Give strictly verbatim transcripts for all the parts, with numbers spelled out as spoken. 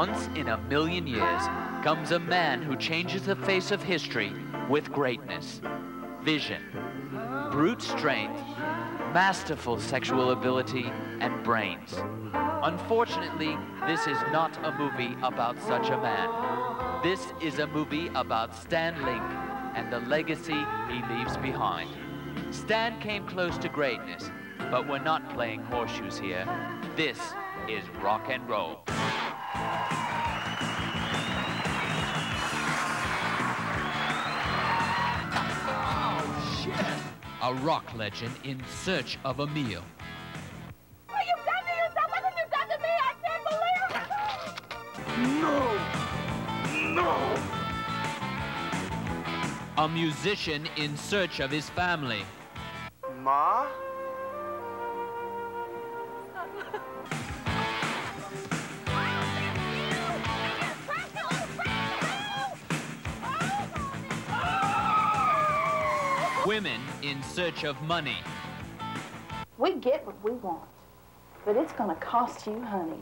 Once in a million years comes a man who changes the face of history with greatness, vision, brute strength, masterful sexual ability, and brains. Unfortunately, this is not a movie about such a man. This is a movie about Stan Link and the legacy he leaves behind. Stan came close to greatness, but we're not playing horseshoes here. This is rock and roll. Oh, shit! A rock legend in search of a meal. What you've done to yourself, what have you done to me? I can't believe it! No! No! A musician in search of his family. Ma? Women in search of money. We get what we want, but it's gonna cost you, honey.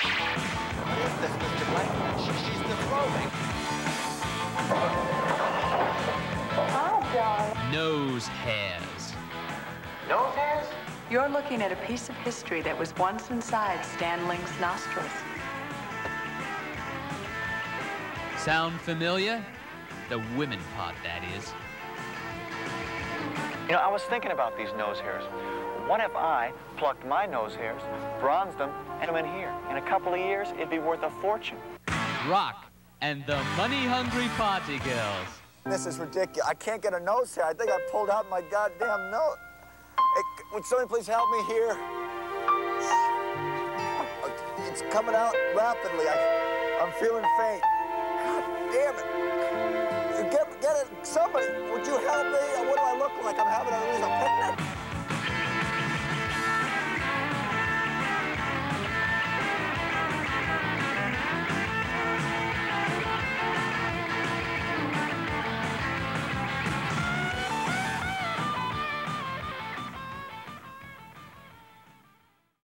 What is this, Mister Blank? She, she's defrobing. Oh, darling. Nose hairs. Nose hairs? You're looking at a piece of history that was once inside Stan Link's nostrils. Sound familiar? The women part, that is. You know, I was thinking about these nose hairs. What if I plucked my nose hairs, bronzed them, and I'm in here? In a couple of years, it'd be worth a fortune. Rock and the money-hungry party girls. This is ridiculous. I can't get a nose hair. I think I pulled out my goddamn nose. Hey, would somebody please help me here? It's coming out rapidly. I, I'm feeling faint. God damn it. Get, get it. Somebody, would you help me? What do I look like?